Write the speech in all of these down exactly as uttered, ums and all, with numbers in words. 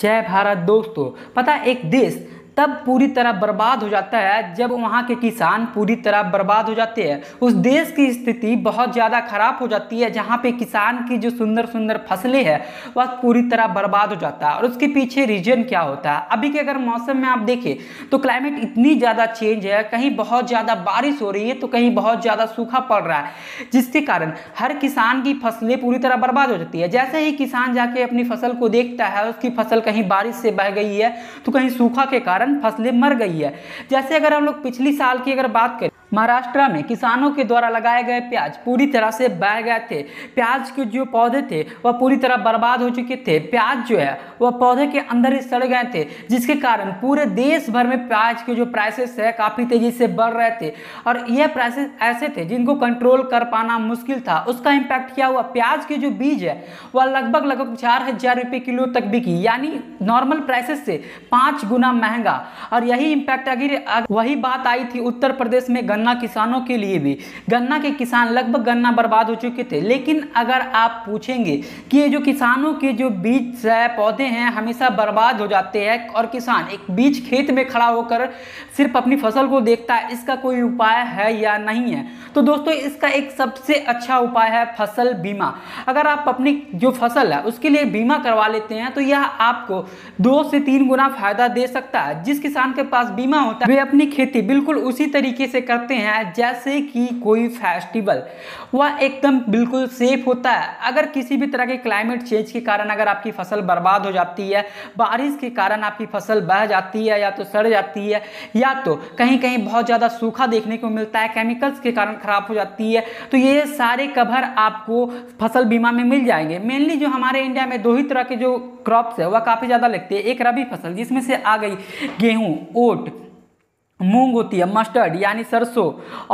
जय भारत दोस्तों। पता है, एक देश तब पूरी तरह बर्बाद हो जाता है जब वहाँ के किसान पूरी तरह बर्बाद हो जाते हैं। उस देश की स्थिति बहुत ज़्यादा ख़राब हो जाती है जहाँ पे किसान की जो सुंदर सुंदर फसलें हैं वह पूरी तरह बर्बाद हो जाता है। और उसके पीछे रीजन क्या होता है? अभी के अगर मौसम में आप देखें तो क्लाइमेट इतनी ज़्यादा चेंज है, कहीं बहुत ज़्यादा बारिश हो रही है तो कहीं बहुत ज़्यादा सूखा पड़ रहा है, जिसके कारण हर किसान की फसलें पूरी तरह बर्बाद हो जाती है। जैसे ही किसान जाके अपनी फसल को देखता है, उसकी फसल कहीं बारिश से बह गई है तो कहीं सूखा के कारण फसलें मर गई है। जैसे अगर हम लोग पिछली साल की अगर बात करें, महाराष्ट्र में किसानों के द्वारा लगाए गए प्याज पूरी तरह से बह गए थे। प्याज के जो पौधे थे वह पूरी तरह बर्बाद हो चुके थे। प्याज जो है वह पौधे के अंदर ही सड़ गए थे, जिसके कारण पूरे देश भर में प्याज के जो प्राइसेस है काफ़ी तेज़ी से बढ़ रहे थे। और यह प्राइसेस ऐसे थे जिनको कंट्रोल कर पाना मुश्किल था। उसका इम्पैक्ट क्या हुआ? प्याज के जो बीज है वह लगभग लगभग चार हज़ार रुपये किलो तक बिकी, यानी नॉर्मल प्राइसेस से पाँच गुना महंगा। और यही इम्पैक्ट अगर वही बात आई थी उत्तर प्रदेश में गन्ना किसानों के लिए भी। गन्ना के किसान लगभग गन्ना बर्बाद हो चुके थे। लेकिन अगर आप पूछेंगे कि ये जो किसानों के जो बीज है पौधे हैं हमेशा बर्बाद हो जाते हैं और किसान एक बीज खेत में खड़ा होकर सिर्फ अपनी फसल को देखता है, इसका कोई उपाय है या नहीं है? तो दोस्तों, इसका एक सबसे अच्छा उपाय है फसल बीमा। अगर आप अपनी जो फसल है उसके लिए बीमा करवा लेते हैं तो यह आपको दो से तीन गुना फायदा दे सकता है। जिस किसान के पास बीमा होता है वे अपनी खेती बिल्कुल उसी तरीके से करते हैं जैसे कि कोई फेस्टिवल। वह एकदम बिल्कुल सेफ होता है। अगर किसी भी तरह के क्लाइमेट चेंज के कारण अगर आपकी फसल बर्बाद हो जाती है, बारिश के कारण आपकी फसल बह जाती है या तो सड़ जाती है या तो कहीं कहीं बहुत ज़्यादा सूखा देखने को मिलता है, केमिकल्स के कारण खराब हो जाती है, तो ये सारे कवर आपको फसल बीमा में मिल जाएंगे। मेनली जो हमारे इंडिया में दो ही तरह के जो क्रॉप्स है वह काफ़ी ज़्यादा लगते हैं। एक रबी फसल जिसमें से आ गई गेहूँ, ओट, मूंग होती है, मस्टर्ड यानी सरसों,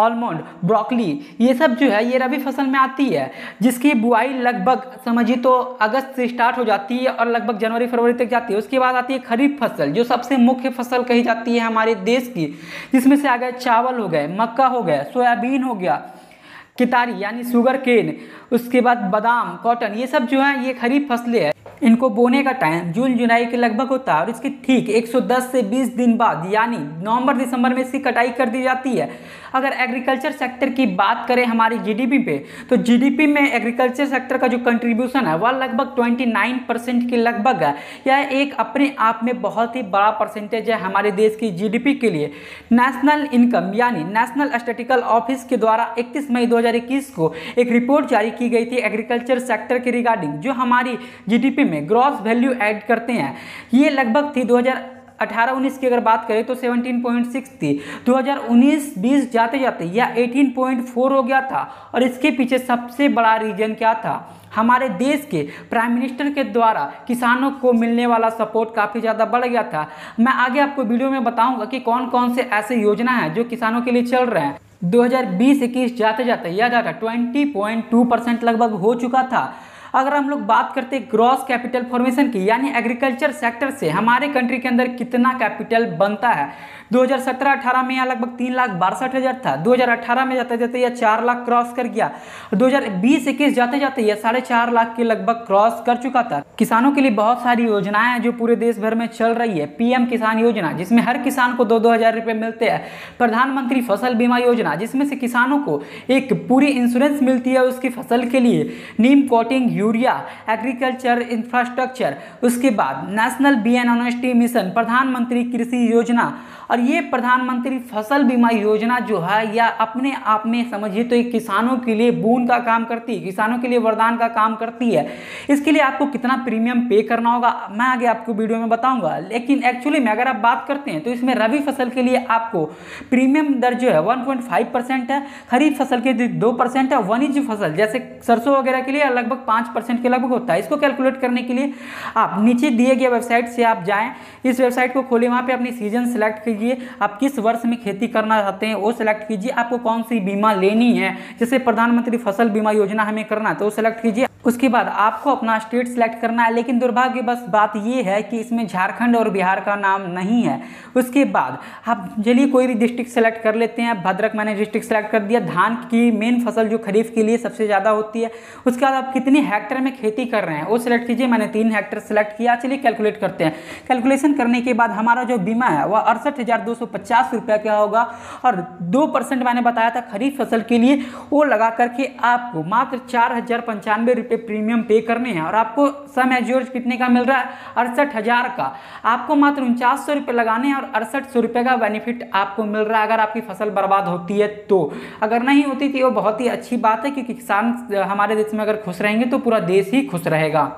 आलमंड, ब्रोकली, ये सब जो है ये रबी फसल में आती है, जिसकी बुआई लगभग समझिए तो अगस्त से स्टार्ट हो जाती है और लगभग जनवरी फरवरी तक जाती है। उसके बाद आती है खरीफ फसल, जो सबसे मुख्य फसल कही जाती है हमारे देश की, जिसमें से आ गए चावल हो गए, मक्का हो गया, सोयाबीन हो गया, केतारी यानी शुगर केन, उसके बाद बादाम, कॉटन, ये सब जो है ये खरीफ फसलें हैं। इनको बोने का टाइम जून जुलाई के लगभग होता है और इसके ठीक एक सौ दस से बीस दिन बाद यानी नवंबर दिसंबर में इसकी कटाई कर दी जाती है। अगर एग्रीकल्चर सेक्टर की बात करें हमारी जीडीपी पे, तो जीडीपी में एग्रीकल्चर सेक्टर का जो कंट्रीब्यूशन है वह लगभग उनतीस परसेंट के लगभग है। यह एक अपने आप में बहुत ही बड़ा परसेंटेज है हमारे देश की जीडीपी के लिए। नेशनल इनकम यानी नेशनल स्टैटिस्टिकल ऑफिस के द्वारा इकतीस मई दो हज़ार इक्कीस को एक रिपोर्ट जारी की गई थी एग्रीकल्चर सेक्टर के रिगार्डिंग, जो हमारी जीडीपी में ग्रॉस वैल्यू ऐड करते हैं। ये लगभग थी दो हज़ार अठारह उन्नीस की अगर बात करें तो सत्रह पॉइंट सिक्स थी। दो हज़ार उन्नीस बीस जाते जाते यह अठारह पॉइंट चार हो गया था। और इसके पीछे सबसे बड़ा रीजन क्या था? हमारे देश के प्राइम मिनिस्टर के द्वारा किसानों को मिलने वाला सपोर्ट काफ़ी ज़्यादा बढ़ गया था। मैं आगे आपको वीडियो में बताऊंगा कि कौन कौन से ऐसे योजना हैं जो किसानों के लिए चल रहे हैं। दो हज़ार बीस इक्कीस जाते जाते यह डाटा बीस पॉइंट दो परसेंट लगभग हो चुका था। अगर हम लोग बात करते हैं ग्रॉस कैपिटल फॉर्मेशन की, यानी एग्रीकल्चर सेक्टर से हमारे कंट्री के अंदर कितना कैपिटल बनता है, दो हज़ार सत्रह अठारह में यह लगभग तीन लाख बासठ हज़ार था। दो हज़ार अठारह में जाते जाते यह चार लाख क्रॉस कर गया। दो हज़ार बीस इक्कीस जाते जाते यह साढ़े चार लाख के लगभग क्रॉस कर चुका था। किसानों के लिए बहुत सारी योजनाएं हैं जो पूरे देश भर में चल रही है। पीएम किसान योजना जिसमें हर किसान को दो दो हज़ार रुपये मिलते हैं, प्रधानमंत्री फसल बीमा योजना जिसमें से किसानों को एक पूरी इंश्योरेंस मिलती है उसकी फसल के लिए, neem coating, urea, agriculture infrastructure, उसके बाद national bee and honesty mission, प्रधानमंत्री कृषि योजना। और ये प्रधानमंत्री फसल बीमा योजना जो है या अपने आप में समझिए तो ये किसानों के लिए बून का काम करती है, किसानों के लिए वरदान का काम करती है। इसके लिए आपको कितना प्रीमियम पे करना होगा मैं आगे आपको वीडियो में बताऊंगा। लेकिन एक्चुअली में अगर आप बात करते हैं तो इसमें रबी फसल के लिए आपको प्रीमियम दर जो है वन पॉइंट फाइव परसेंट है, खरीफ फसल के लिए दो परसेंट है, वाणिज्य फसल जैसे सरसों वगैरह के लिए लगभग पाँच परसेंट के लगभग होता है। इसको कैलकुलेट करने के लिए आप नीचे दिए गए वेबसाइट से आप जाएँ, इस वेबसाइट को खोलें, वहाँ पर अपनी सीजन सेलेक्ट कीजिए, आप किस वर्ष में खेती करना चाहते हैं वो सिलेक्ट कीजिए, आपको कौन सी बीमा लेनी है। जैसे प्रधानमंत्री फसल बीमा योजना हमें करना है तो वो सिलेक्ट कीजिए। उसके बाद आपको अपना स्टेट सेलेक्ट करना है, लेकिन दुर्भाग्यवश बात ये है कि इसमें झारखंड और बिहार का नाम नहीं है। उसके बाद आप चलिए कोई भी डिस्ट्रिक्ट सेलेक्ट कर लेते हैं। भद्रक मैंने डिस्ट्रिक्ट सेलेक्ट कर दिया। धान की मेन फसल जो खरीफ के लिए सबसे ज़्यादा होती है। उसके बाद आप कितने हेक्टर में खेती कर रहे हैं वो सिलेक्ट कीजिए। मैंने तीन हेक्टर सेलेक्ट किया। चलिए कैलकुलेट करते हैं। कैलकुलेशन करने के बाद हमारा जो बीमा है वह अड़सठ हज़ार दो सौ पचास रुपये का होगा और दो परसेंट मैंने बताया था खरीफ फसल के लिए, वो लगा करके आपको मात्र चार हज़ार पंचानवे रुपये प्रीमियम पे करने हैं। और आपको सम एश्योर्ड कितने का मिल रहा है? अड़सठ हज़ार का। आपको मात्र उनचास सौ रुपये लगाने हैं और अड़सठ सौ रुपये का बेनिफिट आपको मिल रहा है अगर आपकी फसल बर्बाद होती है तो। अगर नहीं होती थी वो बहुत ही अच्छी बात है, क्योंकि किसान हमारे देश में अगर खुश रहेंगे तो पूरा देश ही खुश रहेगा।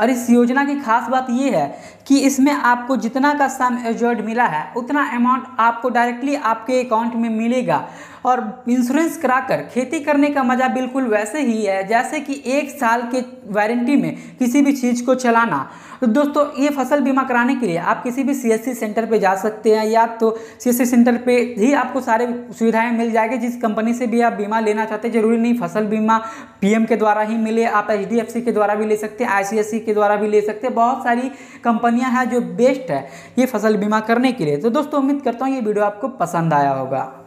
और इस योजना की खास बात यह है कि इसमें आपको जितना का सम एश्योर्ड मिला है उतना अमाउंट आपको डायरेक्टली आपके अकाउंट में मिलेगा। और इंश्योरेंस कराकर खेती करने का मज़ा बिल्कुल वैसे ही है जैसे कि एक साल के वारंटी में किसी भी चीज़ को चलाना। तो दोस्तों ये फसल बीमा कराने के लिए आप किसी भी सीएससी सेंटर पे जा सकते हैं, या तो सीएससी सेंटर पे ही आपको सारे सुविधाएं मिल जाएगी। जिस कंपनी से भी आप बीमा लेना चाहते हैं, जरूरी नहीं फसल बीमा पीएम के द्वारा ही मिले, आप एचडीएफसी के द्वारा भी ले सकते हैं, आईसीआईसीआई के द्वारा भी ले सकते हैं। बहुत सारी कंपनियाँ हैं जो बेस्ट है ये फसल बीमा करने के लिए। तो दोस्तों उम्मीद करता हूँ ये वीडियो आपको पसंद आया होगा।